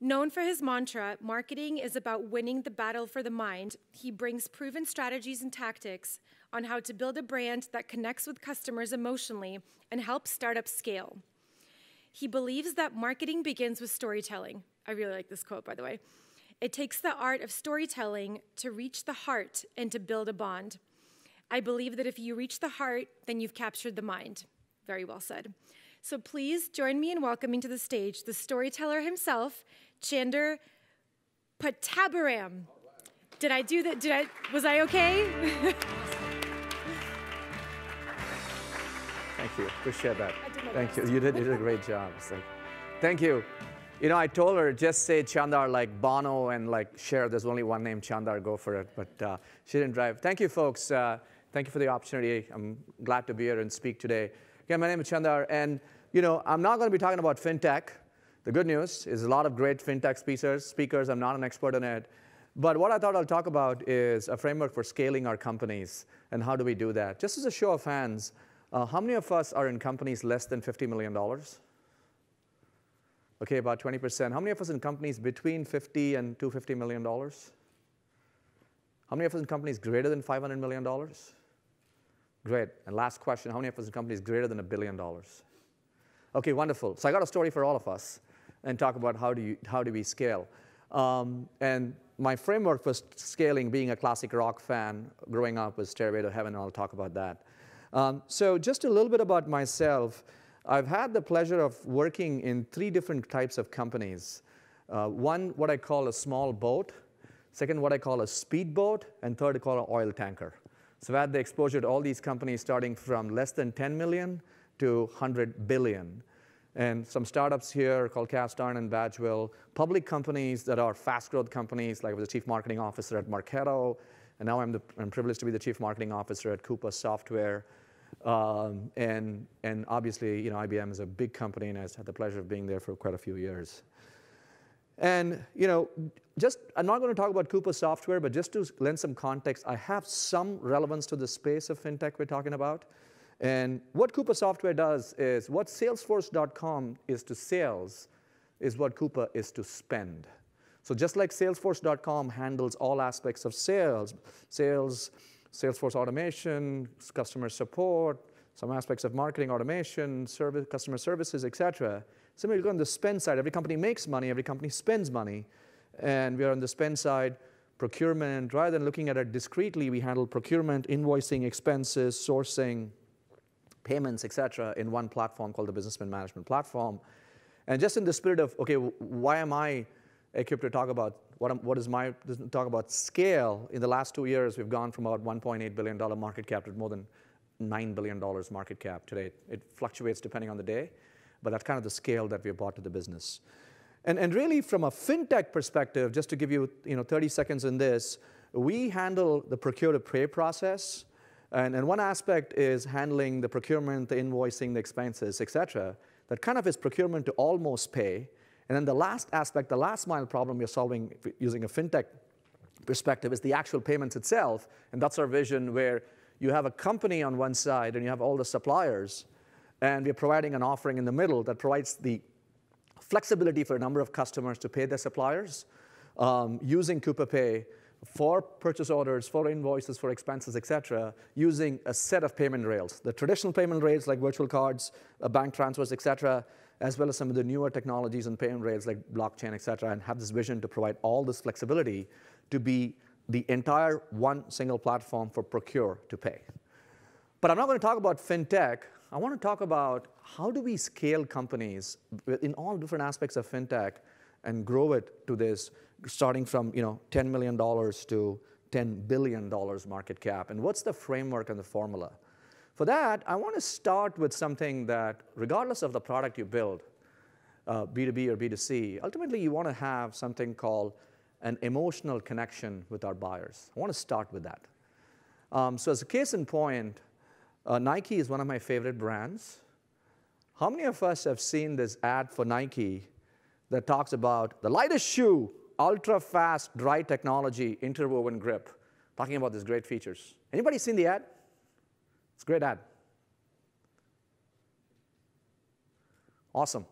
Known for his mantra, marketing is about winning the battle for the mind, he brings proven strategies and tactics on how to build a brand that connects with customers emotionally and helps startups scale. He believes that marketing begins with storytelling. I really like this quote, by the way. It takes the art of storytelling to reach the heart and to build a bond. I believe that if you reach the heart, then you've captured the mind. Very well said. So please join me in welcoming to the stage the storyteller himself, Chandar Pattabhiram. Did I do that? Was I okay? Thank you. Appreciate that. Thank you. You did a great job. So, thank you. You know, I told her just say Chandar like Bono and like Cher. There's only one name, Chandar. Go for it. But she didn't drive. Thank you, folks. Thank you for the opportunity. I'm glad to be here and speak today. Again, my name is Chandar, and you know, I'm not going to be talking about fintech. The good news is a lot of great fintech speakers. I'm not an expert in it. But what I thought I'll talk about is a framework for scaling our companies and how do we do that. Just as a show of hands, how many of us are in companies less than $50 million? Okay, about 20%. How many of us in companies between $50 and $250 million? How many of us in companies greater than $500 million? Great. And last question, how many of us in companies greater than $1 billion? Okay, wonderful. So I got a story for all of us and talk about how do we scale. And my framework for scaling, being a classic rock fan, growing up was Stairway to Heaven, and I'll talk about that. So just a little bit about myself. I've had the pleasure of working in three different types of companies. One, what I call a small boat. Second, what I call a speedboat. And third, I call an oil tanker. So I've had the exposure to all these companies starting from less than 10 million to 100 billion. And some startups here called Cast Iron and Badgwell, public companies that are fast growth companies, like I was the chief marketing officer at Marketo, and now I'm privileged to be the chief marketing officer at Coupa Software. And obviously, you know, IBM is a big company, and I had the pleasure of being there for quite a few years. And, you know, I'm not going to talk about Coupa Software, but just to lend some context, I have some relevance to the space of fintech we're talking about. And what Coupa Software does is what Salesforce.com is to sales is what Coupa is to spend. So just like Salesforce.com handles all aspects of sales, Salesforce automation, customer support, some aspects of marketing automation, service, customer services, et cetera. Similarly, we're on the spend side. Every company makes money. Every company spends money. And we are on the spend side, procurement. Rather than looking at it discreetly, we handle procurement, invoicing, expenses, sourcing, payments, et cetera, in one platform called the Business Spend Management Platform. And just in the spirit of, OK, why am I equipped to talk about scale? In the last 2 years, we've gone from about $1.8 billion market cap to more than $9 billion market cap today. It fluctuates depending on the day, but that's kind of the scale that we brought to the business. And really, from a fintech perspective, just to give you, 30 seconds in this, we handle the procure-to-pay process. And one aspect is handling the procurement, the invoicing, the expenses, et cetera. That kind of is procurement to almost pay. And then the last aspect, the last mile problem we're solving using a fintech perspective is the actual payments itself. And that's our vision where you have a company on one side and you have all the suppliers. And we're providing an offering in the middle that provides the flexibility for a number of customers to pay their suppliers using Coupa Pay for purchase orders, for invoices, for expenses, et cetera, using a set of payment rails. The traditional payment rails like virtual cards, bank transfers, et cetera, as well as some of the newer technologies and payment rails like blockchain, et cetera, and have this vision to provide all this flexibility to be the entire one single platform for procure to pay. But I'm not going to talk about fintech. I want to talk about how do we scale companies in all different aspects of fintech and grow it to this, starting from $10 million to $10 billion market cap. And what's the framework and the formula? For that, I want to start with something that, regardless of the product you build, B2B or B2C, ultimately you want to have something called an emotional connection with our buyers. I want to start with that. So as a case in point, Nike is one of my favorite brands. How many of us have seen this ad for Nike that talks about the lightest shoe, ultra-fast, dry technology, interwoven grip, talking about these great features? Anybody seen the ad? It's a great ad. Awesome.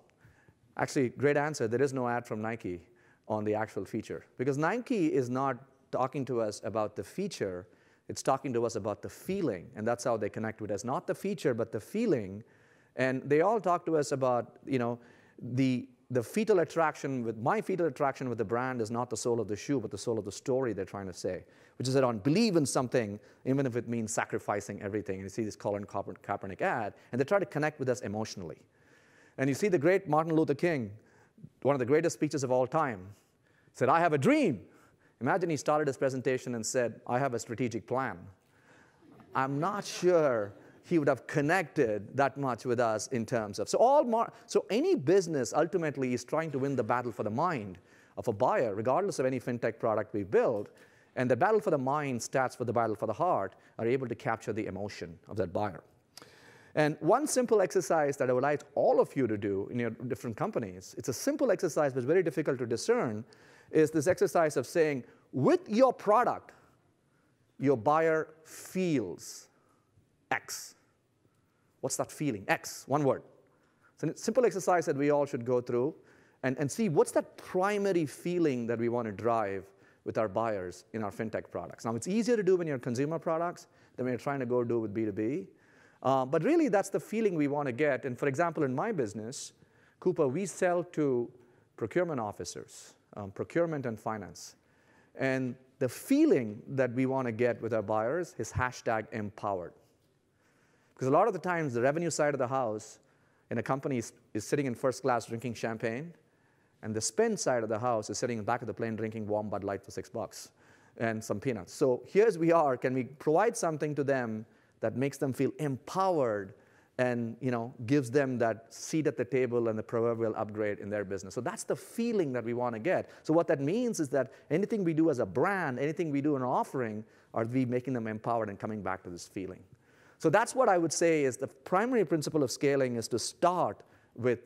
Actually, great answer. There is no ad from Nike. on the actual feature. Because 9Key is not talking to us about the feature, it's talking to us about the feeling, and that's how they connect with us. Not the feature, but the feeling. And they all talk to us about, you know, the fetal attraction with my fetal attraction with the brand is not the soul of the shoe, but the soul of the story they're trying to say, which is that on believe in something, even if it means sacrificing everything. And you see this Colin Kaepernick ad, and they try to connect with us emotionally. And you see the great Martin Luther King, one of the greatest speeches of all time, said, "I have a dream." Imagine he started his presentation and said, "I have a strategic plan." I'm not sure he would have connected that much with us in terms of. So any business ultimately is trying to win the battle for the mind of a buyer, regardless of any fintech product we build. And the battle for the mind stats for the battle for the heart are able to capture the emotion of that buyer. And one simple exercise that I would like all of you to do in your different companies, it's a simple exercise but very difficult to discern, is this exercise of saying, with your product, your buyer feels X. What's that feeling? X, one word. It's a simple exercise that we all should go through and see what's that primary feeling that we want to drive with our buyers in our fintech products. Now, it's easier to do when you're consumer products than when you're trying to go do with B2B. But really, that's the feeling we want to get. And for example, in my business, Coupa, we sell to procurement officers, procurement and finance. And the feeling that we want to get with our buyers is #empowered. Because a lot of the times, the revenue side of the house in a company is sitting in first class drinking champagne, and the spend side of the house is sitting in the back of the plane drinking warm Bud Light for $6 and some peanuts. So here's we are. Can we provide something to them that makes them feel empowered and, you know, gives them that seat at the table and the proverbial upgrade in their business? So that's the feeling that we want to get. So what that means is that anything we do as a brand, anything we do in an offering, are we making them empowered and coming back to this feeling. So that's what I would say is the primary principle of scaling is to start with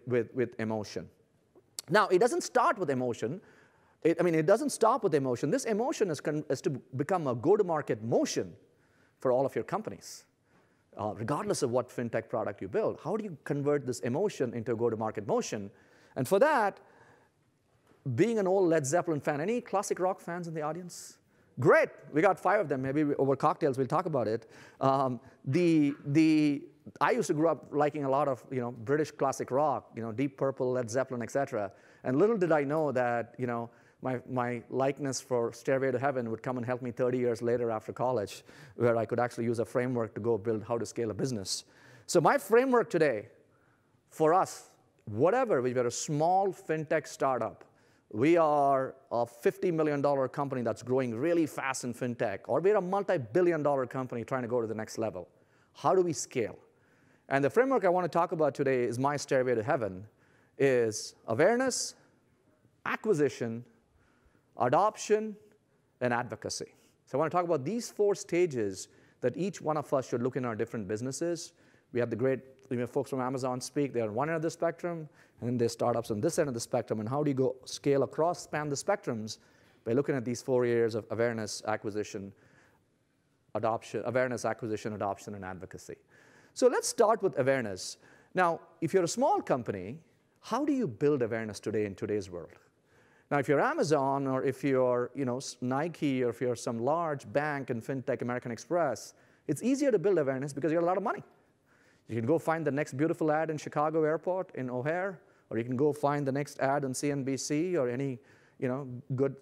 emotion. Now, it doesn't start with emotion. It doesn't stop with emotion. This emotion is to become a go-to-market motion for all of your companies, regardless of what fintech product you build. How do you convert this emotion into a go-to-market motion? And for that, being an old Led Zeppelin fan, any classic rock fans in the audience? Great, we got 5 of them. Maybe over cocktails we'll talk about it. I used to grow up liking a lot of British classic rock, Deep Purple, Led Zeppelin, etc. And little did I know that my likeness for Stairway to Heaven would come and help me 30 years later after college, where I could actually use a framework to go build how to scale a business. So my framework today, for us, whatever, we were a small fintech startup. We are a $50 million company that's growing really fast in fintech, or we're a multi-billion-dollar company trying to go to the next level. How do we scale? And the framework I want to talk about today is my Stairway to Heaven, is awareness, acquisition, adoption, and advocacy. So I want to talk about these 4 stages that each one of us should look in our different businesses. We have the great folks from Amazon speak. They're on one end of the spectrum, and then there's startups on this end of the spectrum. And how do you go scale across, span the spectrums by looking at these 4 areas of awareness, acquisition, adoption, and advocacy. So let's start with awareness. Now, if you're a small company, how do you build awareness today in today's world? Now, if you're Amazon, or if you're Nike, or if you're some large bank in fintech, American Express, it's easier to build awareness because you have a lot of money. You can go find the next beautiful ad in Chicago Airport, in O'Hare, or you can go find the next ad on CNBC or any good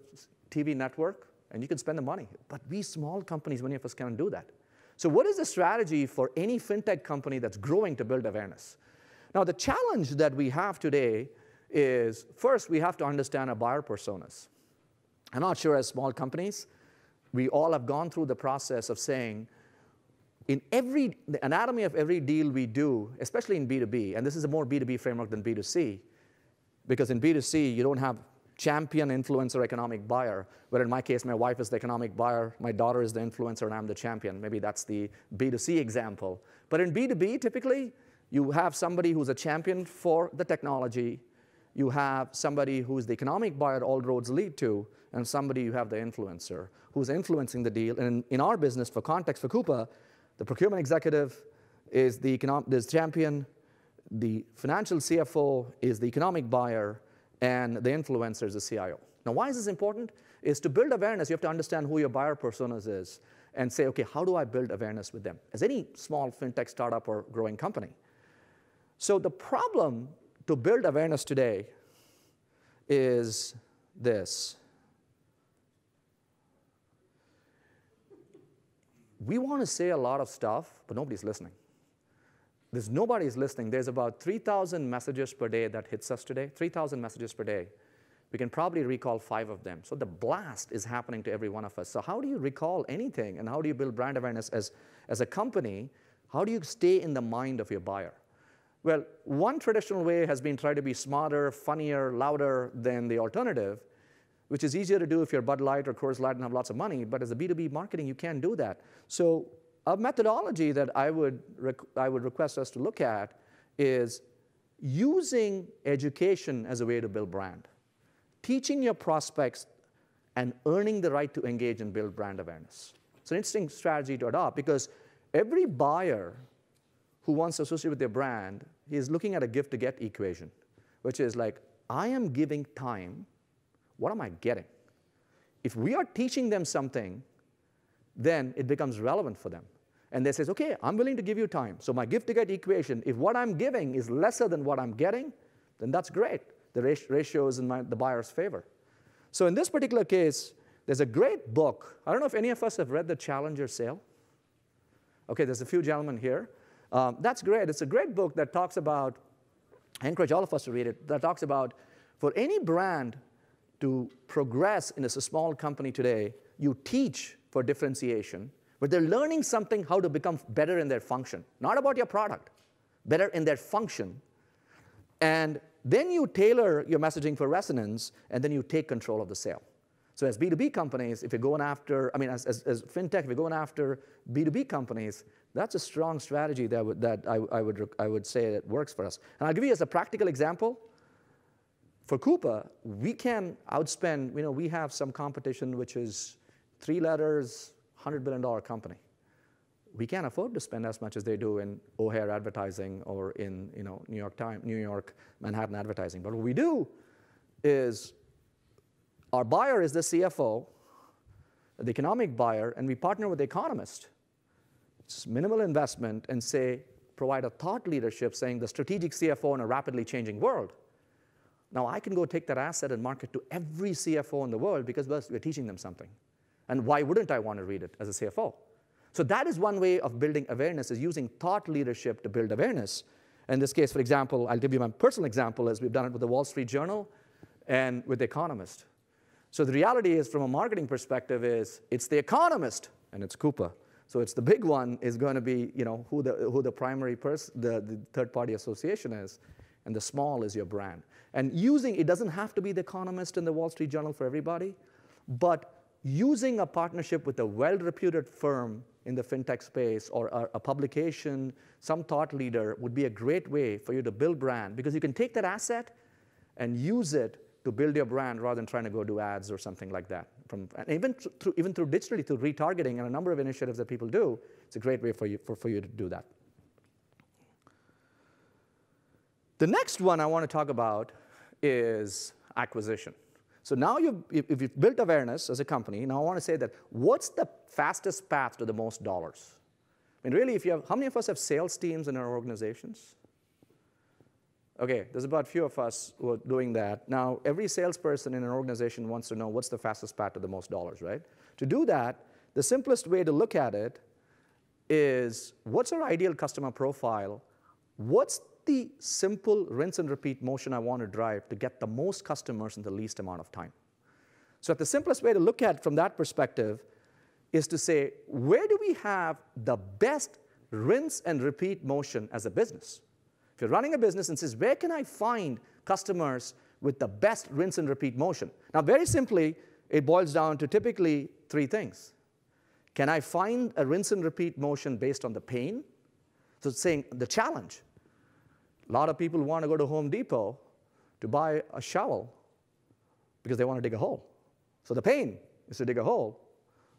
TV network, and you can spend the money. But we small companies, many of us can't do that. So what is the strategy for any fintech company that's growing to build awareness? Now, the challenge that we have today is, first, we have to understand our buyer personas. I'm not sure, as small companies, we all have gone through the process of saying, in the anatomy of every deal we do, especially in B2B, and this is a more B2B framework than B2C, because in B2C, you don't have champion, influencer, economic buyer, where in my case, my wife is the economic buyer, my daughter is the influencer, and I'm the champion. Maybe that's the B2C example. But in B2B, typically, you have somebody who's a champion for the technology, you have somebody who's the economic buyer all roads lead to, and somebody you have the influencer who's influencing the deal. And in our business, for context, for Coupa, the procurement executive is the champion, the financial CFO is the economic buyer, and the influencer is the CIO. Now, why is this important? Is to build awareness, you have to understand who your buyer personas is and say, okay, how do I build awareness with them? As any small fintech startup or growing company. So the problem to build awareness today is this. We want to say a lot of stuff, but nobody's listening. Nobody's listening. There's about 3,000 messages per day that hits us today, 3,000 messages per day. We can probably recall 5 of them. So the blast is happening to every one of us. So how do you recall anything, and how do you build brand awareness as a company? How do you stay in the mind of your buyer? Well, one traditional way has been try to be smarter, funnier, louder than the alternative, which is easier to do if you're Bud Light or Coors Light and have lots of money. But as a B2B marketing, you can't do that. So a methodology that I would request us to look at is using education as a way to build brand. Teaching your prospects and earning the right to engage and build brand awareness. It's an interesting strategy to adopt because every buyer who wants to associate with their brand is looking at a give to get equation, which is like, I am giving time, what am I getting? If we are teaching them something, then it becomes relevant for them. And they say, okay, I'm willing to give you time. So my give to get equation, if what I'm giving is lesser than what I'm getting, then that's great. The ratio is in the buyer's favor. So in this particular case, there's a great book. I don't know if any of us have read The Challenger Sale. OK, there's a few gentlemen here. That's great. It's a great book that talks about, I encourage all of us to read it, that talks about for any brand to progress in a small company today, you teach for differentiation. But they're learning something how to become better in their function. Not about your product, better in their function. And then you tailor your messaging for resonance, and then you take control of the sale. So as B2B companies, if you're going after, I mean, as fintech, if you're going after B2B companies, that's a strong strategy that I would say that works for us. And I'll give you as a practical example. For Coupa, we can outspend, you know, we have some competition which is 3 letters, $100 billion company. We can't afford to spend as much as they do in O'Hare advertising or in New York Manhattan advertising. But what we do is our buyer is the CFO, the economic buyer, and we partner with the economist. It's minimal investment and say, provide a thought leadership saying the strategic CFO in a rapidly changing world. Now I can go take that asset and market to every CFO in the world because we're teaching them something. And why wouldn't I want to read it as a CFO? So that is one way of building awareness, is using thought leadership to build awareness. In this case, for example, I'll give you my personal example, as we've done it with the Wall Street Journal and with The Economist. So the reality is, from a marketing perspective, is it's The Economist and it's Coupa. So it's the big one is going to be, you know, who the primary person, the third-party association is, and the small is your brand. And using, it doesn't have to be The Economist and the Wall Street Journal for everybody, but using a partnership with a well-reputed firm in the fintech space or a publication, some thought leader would be a great way for you to build brand because you can take that asset and use it to build your brand rather than trying to go do ads or something like that. And even through digitally, through retargeting and a number of initiatives that people do, it's a great way for you to do that. The next one I want to talk about is acquisition. So now if you've built awareness as a company, now I want to say that what's the fastest path to the most dollars? I mean, really, if you have, how many of us have sales teams in our organizations? OK, there's about a few of us who are doing that. Now, every salesperson in an organization wants to know what's the fastest path to the most dollars, right? To do that, the simplest way to look at it is, what's our ideal customer profile? What's the simple rinse and repeat motion I want to drive to get the most customers in the least amount of time? So the simplest way to look at it from that perspective is to say, where do we have the best rinse and repeat motion as a business? If you're running a business and says, where can I find customers with the best rinse and repeat motion? Now, very simply, it boils down to typically 3 things. Can I find a rinse and repeat motion based on the pain? So it's saying the challenge. A lot of people want to go to Home Depot to buy a shovel because they want to dig a hole. So the pain is to dig a hole.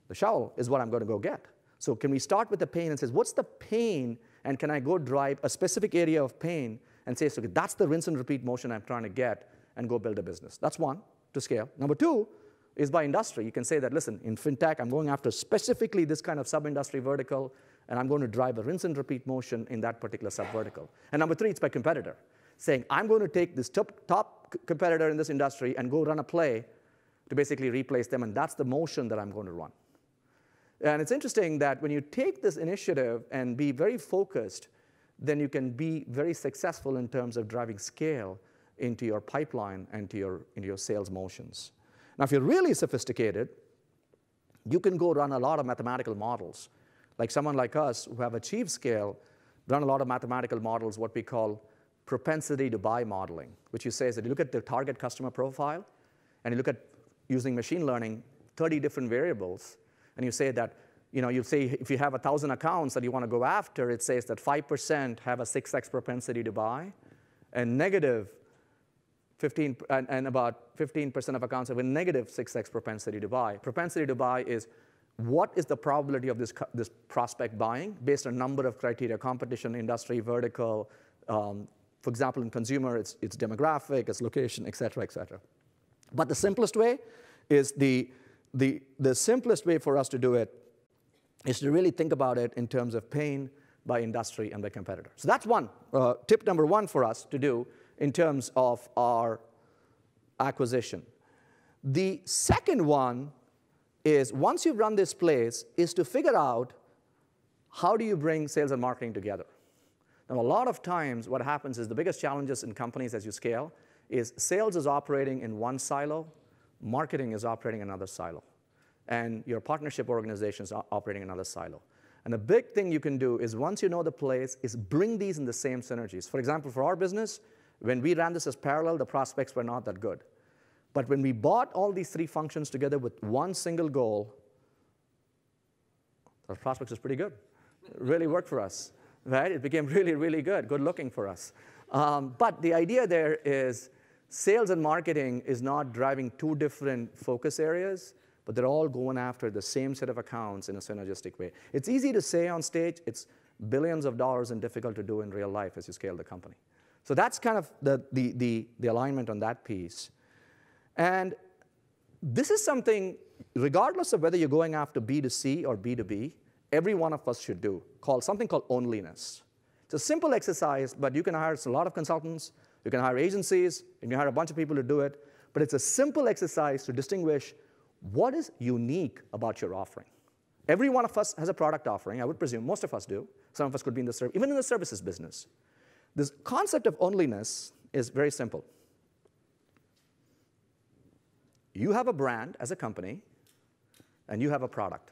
The shovel is what I'm going to go get. So can we start with the pain and say, what's the pain? And can I go drive a specific area of pain and say, so that's the rinse and repeat motion I'm trying to get, and go build a business? That's one. to scale. Number two is by industry. You can say that, listen, in fintech, I'm going after specifically this kind of sub-industry vertical, and I'm going to drive a rinse and repeat motion in that particular sub-vertical. And number three, it's by competitor, saying, I'm going to take this top competitor in this industry and go run a play to basically replace them, and that's the motion that I'm going to run. And it's interesting that when you take this initiative and be very focused, then you can be very successful in terms of driving scale into your pipeline and to into your sales motions. Now, if you're really sophisticated, you can go run a lot of mathematical models. Like someone like us who have achieved scale, run a lot of mathematical models, what we call propensity to buy modeling, which you say is that you look at the target customer profile, and you look at, using machine learning, 30 different variables, and you say that, you say if you have 1,000 accounts that you want to go after, it says that 5% have a 6x propensity to buy, and about 15% of accounts have a negative 6x propensity to buy. Propensity to buy is what is the probability of this prospect buying based on number of criteria: competition, industry, vertical. For example, in consumer, it's demographic, it's location, et cetera, et cetera. But the simplest way is the simplest way for us to do it is to really think about it in terms of pain by industry and by competitor. So that's one tip number one for us to do in terms of our acquisition. The second one is, once you've run this place, is to figure out how do you bring sales and marketing together. Now, a lot of times what happens is the biggest challenges in companies as you scale is sales is operating in one silo, marketing is operating in another silo, and your partnership organization is operating in another silo. And the big thing you can do is, once you know the place, is bring these in the same synergies. For example, for our business, when we ran this as parallel, the prospects were not that good. But when we bought all these three functions together with one single goal, the prospects was pretty good. It really worked for us, right? It became really, really good, good looking for us. But the idea there is sales and marketing is not driving two different focus areas, but they're all going after the same set of accounts in a synergistic way. It's easy to say on stage, it's billions of dollars, and difficult to do in real life as you scale the company. So that's kind of the alignment on that piece. And this is something, regardless of whether you're going after B2C or B2B, every one of us should do, something called onlyness. It's a simple exercise, but you can hire a lot of consultants, you can hire agencies, you can hire a bunch of people to do it, but it's a simple exercise to distinguish what is unique about your offering. Every one of us has a product offering, I would presume. Most of us do. Some of us could be in the service, even in the services business. This concept of onlyness is very simple. You have a brand as a company, and you have a product.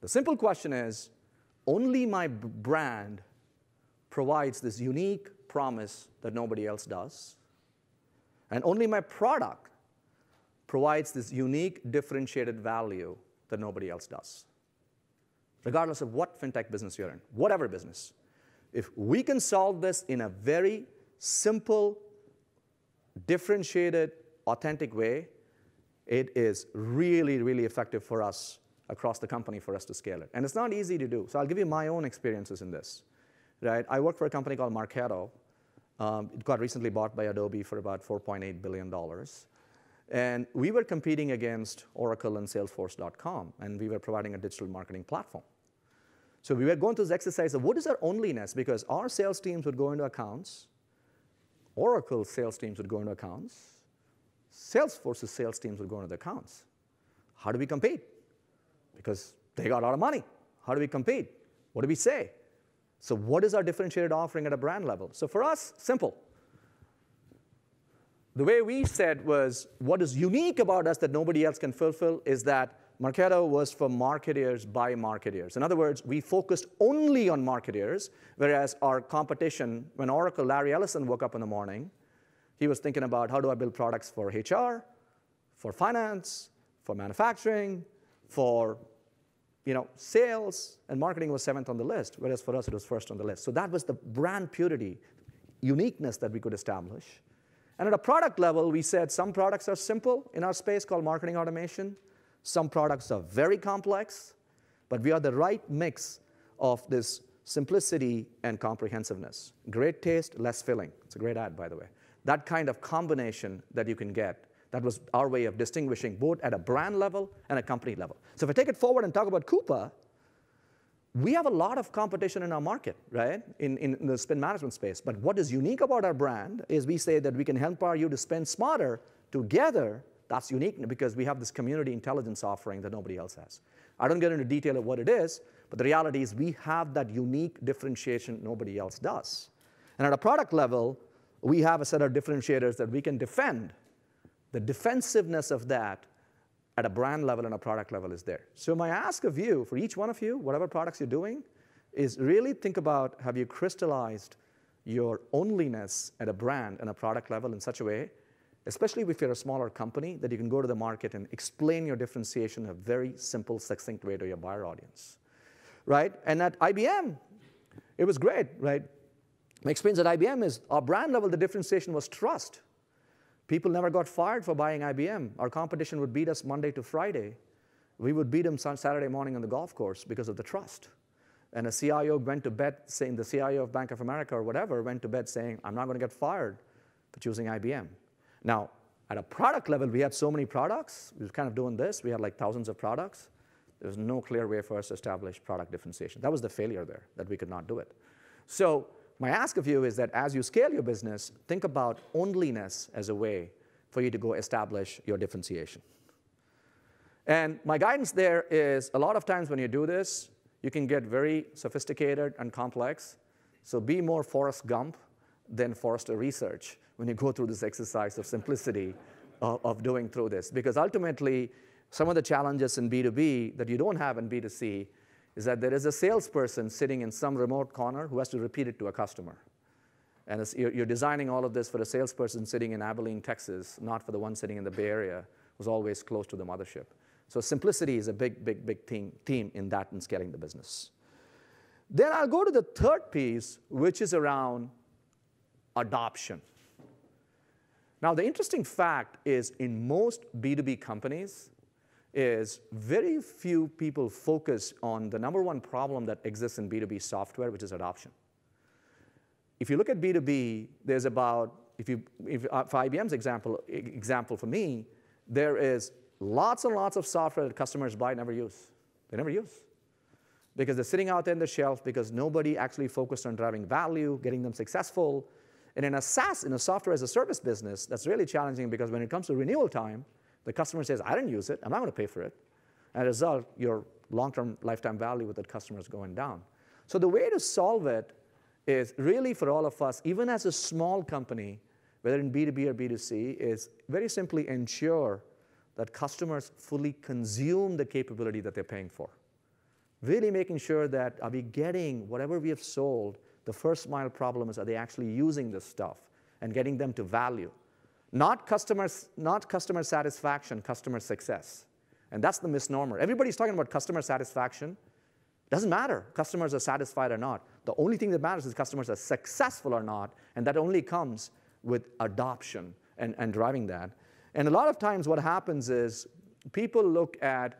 The simple question is, only my brand provides this unique promise that nobody else does, and only my product provides this unique differentiated value that nobody else does. Regardless of what fintech business you're in, whatever business, if we can solve this in a very simple, differentiated, authentic way, it is really, really effective for us across the company for us to scale it. And it's not easy to do. So I'll give you my own experiences in this. Right? I worked for a company called Marketo. It got recently bought by Adobe for about $4.8 billion. And we were competing against Oracle and Salesforce.com, and we were providing a digital marketing platform. So we were going through this exercise of what is our onlyness, because our sales teams would go into accounts, Oracle's sales teams would go into accounts, Salesforce's sales teams would go into the accounts. How do we compete? Because they got a lot of money. How do we compete? What do we say? So what is our differentiated offering at a brand level? So for us, simple. The way we said was, what is unique about us that nobody else can fulfill is that Marketo was for marketeers by marketeers. In other words, we focused only on marketeers, whereas our competition, when Oracle, Larry Ellison woke up in the morning, he was thinking about, how do I build products for HR, for finance, for manufacturing, for sales, and marketing was 7th on the list, whereas for us it was 1st on the list. So that was the brand purity, uniqueness that we could establish. And at a product level, we said some products are simple in our space called marketing automation. Some products are very complex, but we are the right mix of this simplicity and comprehensiveness. Great taste, less filling. It's a great ad, by the way. that kind of combination that you can get. That was our way of distinguishing both at a brand level and a company level. So if I take it forward and talk about Coupa, we have a lot of competition in our market, right, in the spend management space. But what is unique about our brand is we say that we can help you to spend smarter together. That's unique because we have this community intelligence offering that nobody else has. I don't get into detail of what it is, but the reality is we have that unique differentiation nobody else does. And at a product level, we have a set of differentiators that we can defend. The defensiveness of that at a brand level and a product level is there. So my ask of you, for each one of you, whatever products you're doing, is really think about, have you crystallized your onlyness at a brand and a product level in such a way, especially if you're a smaller company, that you can go to the market and explain your differentiation in a very simple, succinct way to your buyer audience, right? And at IBM, it was great, right? My experience at IBM is our brand level, the differentiation was trust. People never got fired for buying IBM. Our competition would beat us Monday to Friday. We would beat them on Saturday morning on the golf course because of the trust. And a CIO went to bed saying, the CIO of Bank of America or whatever went to bed saying, I'm not going to get fired for choosing IBM. Now, at a product level, we had so many products. We were kind of doing this. We had like thousands of products. There was no clear way for us to establish product differentiation. That was the failure there, that we could not do it. So my ask of you is that as you scale your business, think about onlyness as a way for you to go establish your differentiation. And my guidance there is a lot of times when you do this, you can get very sophisticated and complex. So be more Forrest Gump than Forrester Research when you go through this exercise of simplicity of doing through this. Because ultimately, some of the challenges in B2B that you don't have in B2C is that there is a salesperson sitting in some remote corner who has to repeat it to a customer. And it's, you're designing all of this for a salesperson sitting in Abilene, Texas, not for the one sitting in the Bay Area who's always close to the mothership. So simplicity is a big theme in that and scaling the business. Then I'll go to the third piece, which is around adoption. Now, the interesting fact is in most B2B companies, is very few people focus on the number one problem that exists in B2B software, which is adoption. If you look at B2B, there's about, for IBM's example for me, there is lots and lots of software that customers buy and never use. They never use. Because they're sitting out there on the shelf because nobody actually focused on driving value, getting them successful. And in a SaaS, in a software as a service business, that's really challenging because when it comes to renewal time, the customer says, I didn't use it. I'm not going to pay for it. And as a result, your long-term lifetime value with that customer is going down. So the way to solve it is really for all of us, even as a small company, whether in B2B or B2C, is very simply ensure that customers fully consume the capability that they're paying for. Really making sure that are we getting whatever we have sold, the first mile problem is are they actually using this stuff and getting them to value. Not customer satisfaction, customer success. And that's the misnomer. Everybody's talking about customer satisfaction. It doesn't matter. Customers are satisfied or not. The only thing that matters is customers are successful or not, and that only comes with adoption and driving that. And a lot of times what happens is people look at,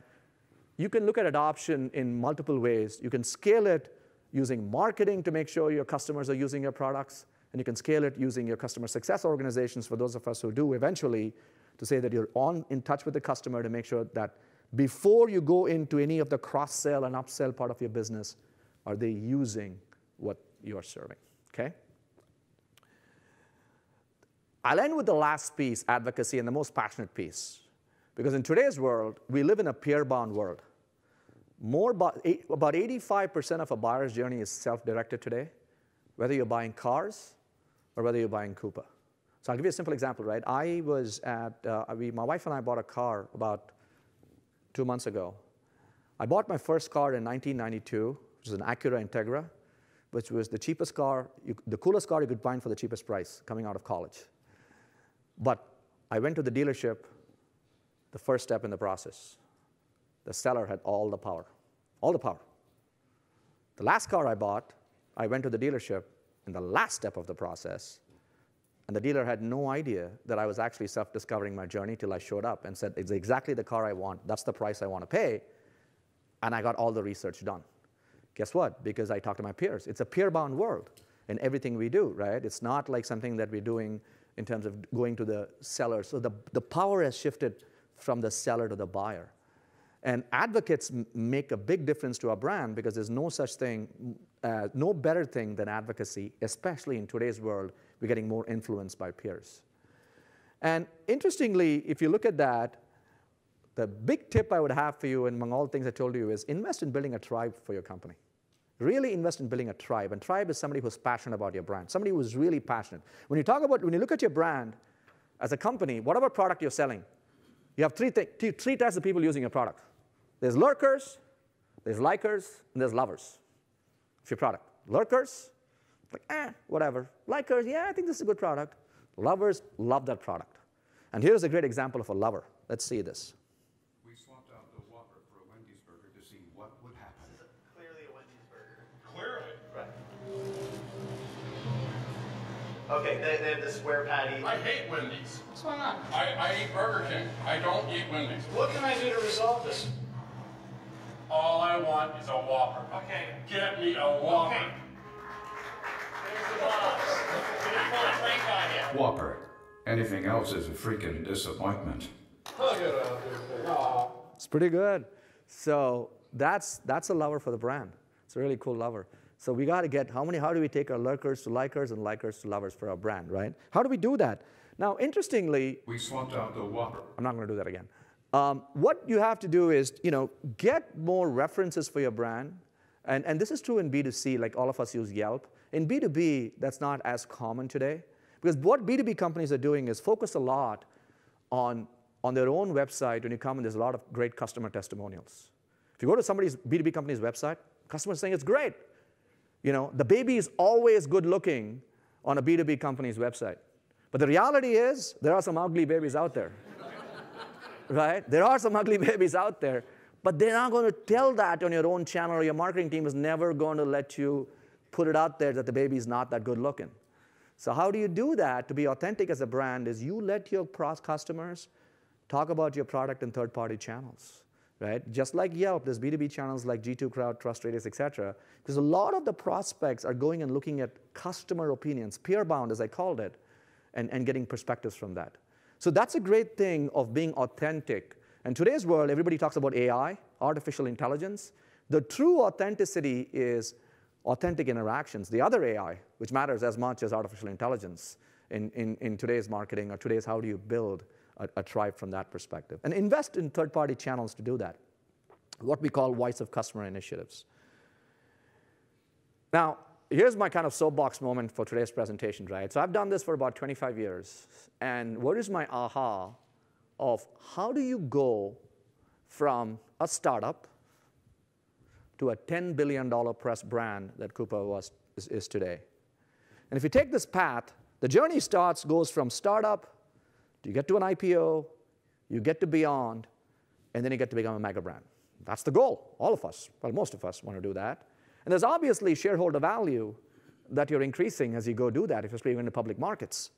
you can look at adoption in multiple ways. You can scale it using marketing to make sure your customers are using your products. And you can scale it using your customer success organizations for those of us who do eventually to say that you're in touch with the customer to make sure that before you go into any of the cross-sell and upsell part of your business, are they using what you're serving, okay? I'll end with the last piece, advocacy, and the most passionate piece. Because in today's world, we live in a peer-bound world. About 85% of a buyer's journey is self-directed today, whether you're buying cars, or whether you're buying Coupa. So I'll give you a simple example, right? I was at, my wife and I bought a car about 2 months ago. I bought my first car in 1992, which is an Acura Integra, which was the cheapest car, the coolest car you could find for the cheapest price coming out of college. But I went to the dealership, the first step in the process. The seller had all the power, all the power. The last car I bought, I went to the dealership, in the last step of the process, and the dealer had no idea that I was actually self-discovering my journey till I showed up and said, it's exactly the car I want, that's the price I want to pay, and I got all the research done. Guess what? Because I talked to my peers. It's a peer-bound world in everything we do, right? It's not like something that we're doing in terms of going to the seller. So the power has shifted from the seller to the buyer. And advocates make a big difference to our brand because there's no such thing, no better thing than advocacy, especially in today's world. We're getting more influenced by peers. And interestingly, if you look at that, the big tip I would have for you, and among all the things I told you, is invest in building a tribe for your company. Really invest in building a tribe. And tribe is somebody who's passionate about your brand, somebody who's really passionate. When you look at your brand as a company, whatever product you're selling, you have three types of people using your product. There's lurkers, there's likers, and there's lovers of your product. Lurkers, like, eh, whatever. Likers, yeah, I think this is a good product. Lovers love that product. And here's a great example of a lover. Let's see this. We swapped out the Whopper for a Wendy's burger to see what would happen. It's clearly a Wendy's burger. Clearly. Right. Okay, they have the square patty. I hate Wendy's. What's going on? I eat Burger King. I don't eat Wendy's. What can I do to resolve this? All I want is a Whopper. Okay. Get me a Whopper. Okay. There's the box. We didn't want to drink on you. Whopper. Anything else is a freaking disappointment. Look at that. It's pretty good. So that's a lover for the brand. It's a really cool lover. So we got to get how do we take our lurkers to likers and likers to lovers for our brand, right? How do we do that? Now, interestingly, we swapped out the Whopper. I'm not going to do that again. What you have to do is, get more references for your brand. And this is true in B2C, like all of us use Yelp. In B2B, that's not as common today. Because what B2B companies are doing is focus a lot on their own website. When you come in, there's a lot of great customer testimonials. If you go to somebody's B2B company's website, customers saying it's great. The baby is always good looking on a B2B company's website. But the reality is there are some ugly babies out there. Right? There are some ugly babies out there, but they're not going to tell that on your own channel, or your marketing team is never going to let you put it out there that the baby is not that good looking. So how do you do that to be authentic as a brand is you let your customers talk about your product in third-party channels, right? Just like Yelp, there's B2B channels like G2 Crowd, Trust Radius, et cetera, because a lot of the prospects are going and looking at customer opinions, peer-bound as I called it, and getting perspectives from that. So that's a great thing of being authentic. In today's world, everybody talks about AI, artificial intelligence. The true authenticity is authentic interactions. The other AI, which matters as much as artificial intelligence in today's marketing, or today's how do you build a tribe from that perspective. And invest in third-party channels to do that, what we call voice of customer initiatives. Now, here's my kind of soapbox moment for today's presentation, right? So I've done this for about 25 years. And what is my aha of how do you go from a startup to a $10 billion press brand that Coupa is today? And if you take this path, the journey goes from startup, you get to an IPO, you get to beyond, and then you get to become a mega brand. That's the goal, all of us. Well, most of us want to do that. And there's obviously shareholder value that you're increasing as you go do that, especially in the public markets.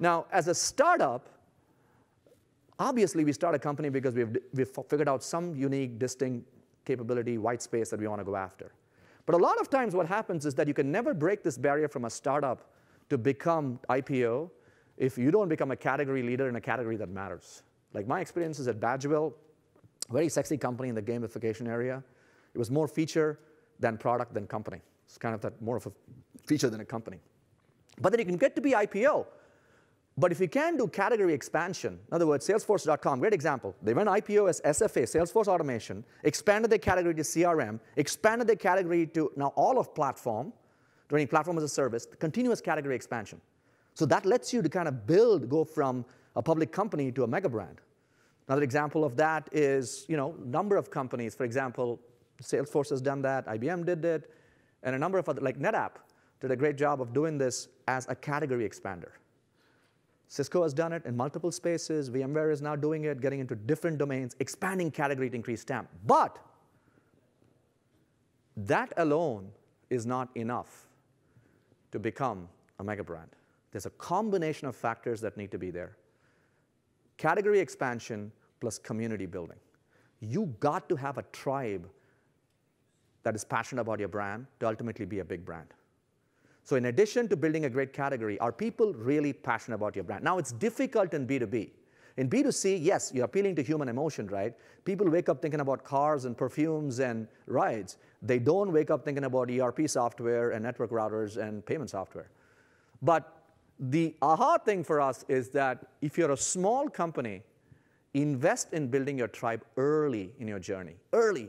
Now, as a startup, obviously we start a company because we've figured out some unique, distinct capability, white space that we want to go after. But a lot of times what happens is that you can never break this barrier from a startup to become IPO if you don't become a category leader in a category that matters. Like my experience is at Badgwell, very sexy company in the gamification area. It was more feature than product than company. It's kind of that more of a feature than a company. But then you can get to be IPO. But if you can do category expansion, in other words, Salesforce.com, great example. They went IPO as SFA, Salesforce Automation, expanded their category to CRM, expanded their category to now all of platform, running platform as a service, continuous category expansion. So that lets you to kind of go from a public company to a mega brand. Another example of that is, number of companies, for example, Salesforce has done that, IBM did it, and a number of other, like NetApp did a great job of doing this as a category expander. Cisco has done it in multiple spaces, VMware is now doing it, getting into different domains, expanding category to increase TAM. But that alone is not enough to become a mega brand. There's a combination of factors that need to be there. Category expansion plus community building. You got to have a tribe that is passionate about your brand to ultimately be a big brand. So in addition to building a great category, are people really passionate about your brand? Now, it's difficult in B2B. In B2C, yes, you're appealing to human emotion, right? People wake up thinking about cars and perfumes and rides. They don't wake up thinking about ERP software and network routers and payment software. But the aha thing for us is that if you're a small company, invest in building your tribe early in your journey, early.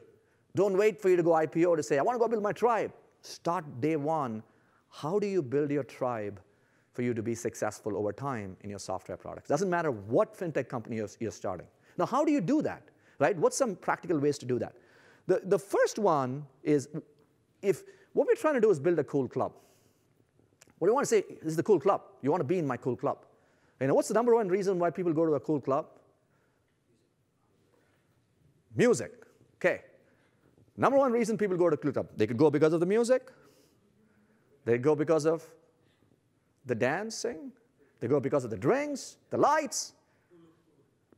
Don't wait for you to go IPO to say, I want to go build my tribe. Start day one. How do you build your tribe for you to be successful over time in your software products? Doesn't matter what fintech company you're starting. Now, how do you do that, right? What's some practical ways to do that? The first one is, if what we're trying to do is build a cool club. What do you want to say? This is the cool club. You want to be in my cool club. You know, what's the number one reason why people go to a cool club? Music. Okay. Number one reason people go to cool club. They could go because of the music. They go because of the dancing, they go because of the drinks, the lights,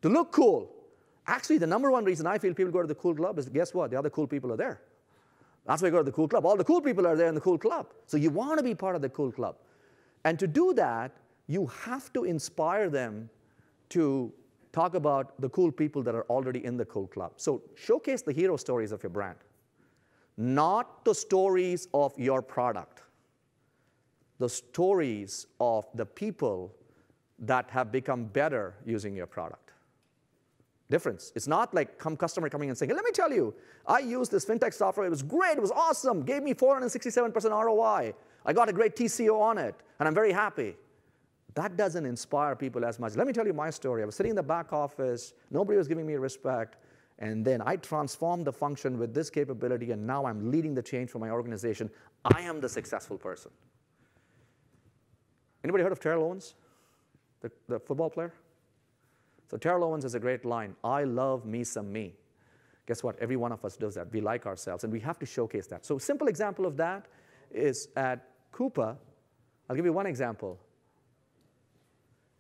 to look cool. Actually, the number one reason I feel people go to the cool club is, guess what? The other cool people are there. That's why you go to the cool club. All the cool people are there in the cool club. So you want to be part of the cool club. And to do that, you have to inspire them to talk about the cool people that are already in the cool club. So showcase the hero stories of your brand, not the stories of your product. The stories of the people that have become better using your product. Difference. It's not like customer coming and saying, hey, let me tell you, I used this fintech software. It was great. It was awesome. Gave me 467% ROI. I got a great TCO on it, and I'm very happy. That doesn't inspire people as much. Let me tell you my story. I was sitting in the back office. Nobody was giving me respect. And then I transformed the function with this capability, and now I'm leading the change for my organization. I am the successful person. Anybody heard of Terrell Owens, the football player? So Terrell Owens has a great line, I love me some me. Guess what? Every one of us does that. We like ourselves, and we have to showcase that. So a simple example of that is at Coupa. I'll give you one example.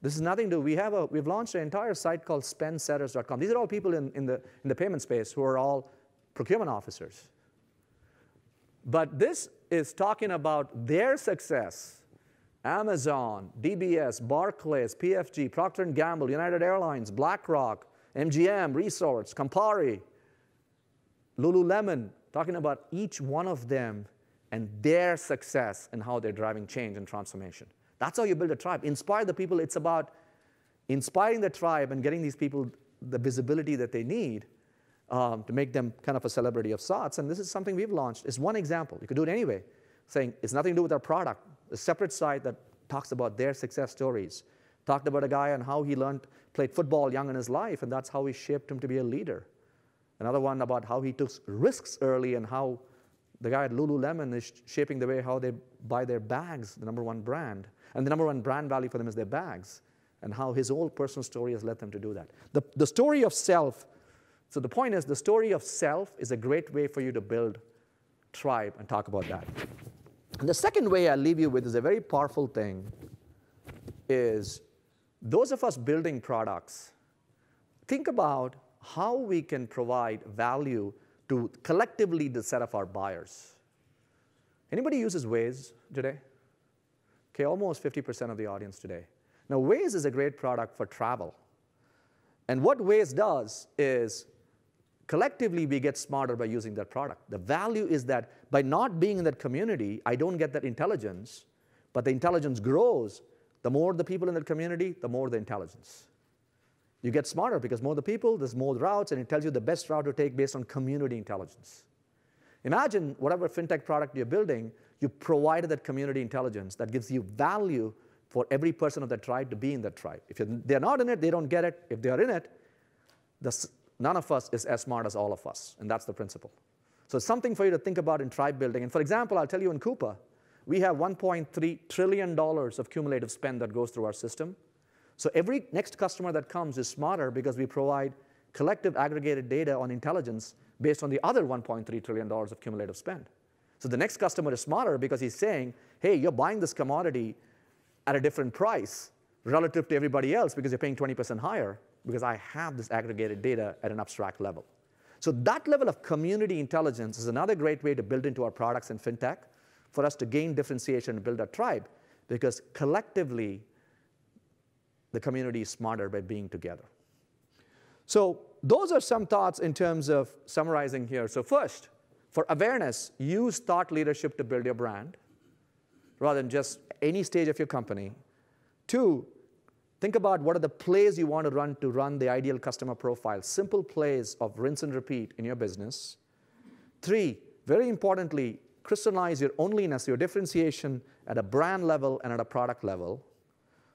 This is nothing to do. We've launched an entire site called spendsetters.com. These are all people in the payment space who are all procurement officers. But this is talking about their success. Amazon, DBS, Barclays, PFG, Procter & Gamble, United Airlines, BlackRock, MGM, Resorts, Campari, Lululemon, talking about each one of them and their success and how they're driving change and transformation. That's how you build a tribe. Inspire the people. It's about inspiring the tribe and getting these people the visibility that they need to make them kind of a celebrity of sorts. And this is something we've launched. It's one example. You could do it anyway, saying it's nothing to do with our product. A separate site that talks about their success stories. Talked about a guy and how he played football young in his life, and that's how he shaped him to be a leader. Another one about how he took risks early and how the guy at Lululemon is shaping the way how they buy their bags, the number one brand. And the number one brand value for them is their bags, and how his own personal story has led them to do that. The story of self, so the point is the story of self is a great way for you to build tribe and talk about that. And the second way I'll leave you with is a very powerful thing, is those of us building products, think about how we can provide value to collectively the set of our buyers. Anybody uses Waze today? Okay, almost 50% of the audience today. Now, Waze is a great product for travel. And what Waze does is, collectively, we get smarter by using that product. The value is that by not being in that community, I don't get that intelligence, but the intelligence grows. The more the people in that community, the more the intelligence. You get smarter because more the people, there's more routes, and it tells you the best route to take based on community intelligence. Imagine whatever fintech product you're building, you provided that community intelligence that gives you value for every person of that tribe to be in that tribe. If they're not in it, they don't get it. If they are in it, none of us is as smart as all of us, and that's the principle. So it's something for you to think about in tribe building. And for example, I'll tell you in Coupa, we have $1.3 trillion of cumulative spend that goes through our system. So every next customer that comes is smarter because we provide collective aggregated data on intelligence based on the other $1.3 trillion of cumulative spend. So the next customer is smarter because he's saying, hey, you're buying this commodity at a different price relative to everybody else because you're paying 20% higher, because I have this aggregated data at an abstract level. So that level of community intelligence is another great way to build into our products in fintech. for us to gain differentiation and build a tribe, because collectively, the community is smarter by being together. So those are some thoughts in terms of summarizing here. So first, for awareness, use thought leadership to build your brand, rather than just any stage of your company. Two, think about what are the plays you want to run the ideal customer profile, simple plays of rinse and repeat in your business. Three, very importantly, crystallize your onlyness, your differentiation at a brand level and at a product level.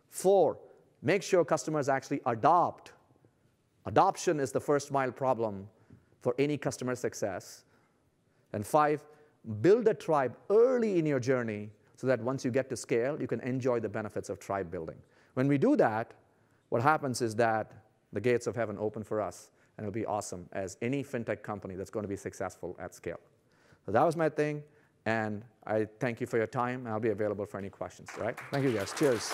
Four, make sure customers actually adopt. Adoption is the first mile problem for any customer success. And five, build a tribe early in your journey so that once you get to scale, you can enjoy the benefits of tribe building. When we do that, what happens is that the gates of heaven open for us, and it'll be awesome as any fintech company that's going to be successful at scale. So that was my thing, and I thank you for your time, and I'll be available for any questions, all right? Thank you guys, cheers.